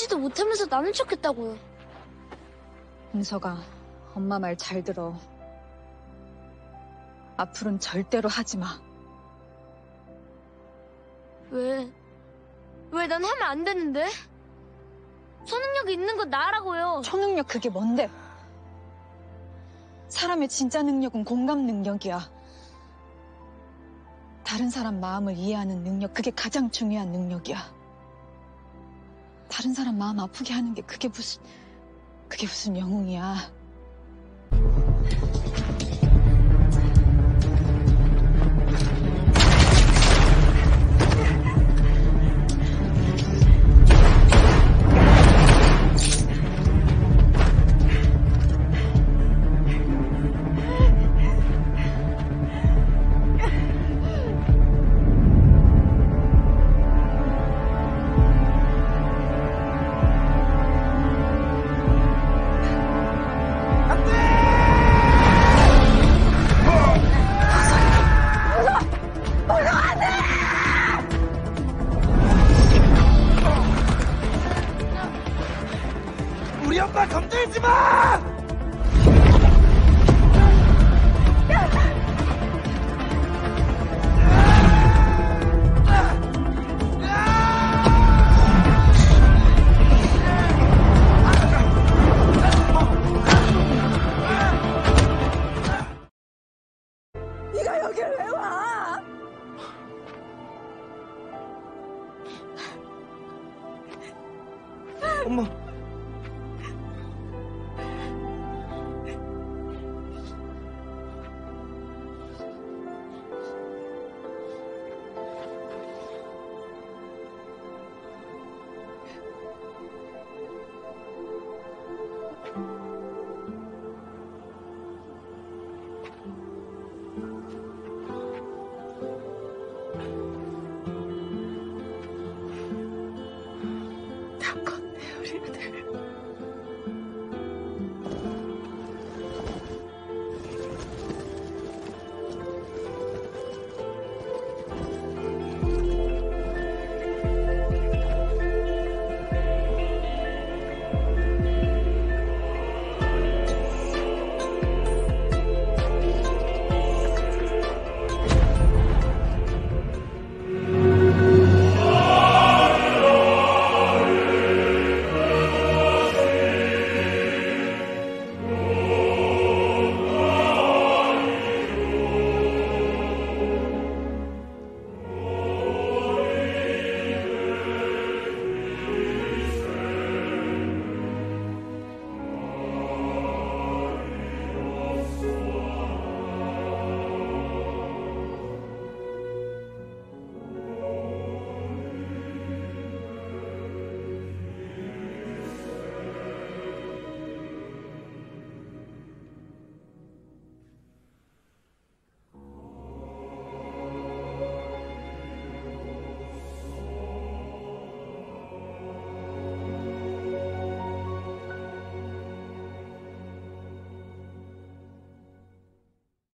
알지도 못하면서 나는 척했다고요. 은서가, 엄마 말 잘 들어. 앞으로는 절대로 하지 마. 왜 난 하면 안 되는데? 초능력이 있는 건 나라고요. 초능력 그게 뭔데? 사람의 진짜 능력은 공감 능력이야. 다른 사람 마음을 이해하는 능력, 그게 가장 중요한 능력이야. 다른 사람 마음 아프게 하는 게 그게 무슨 영웅이야. 우리 엄마 건들지 마!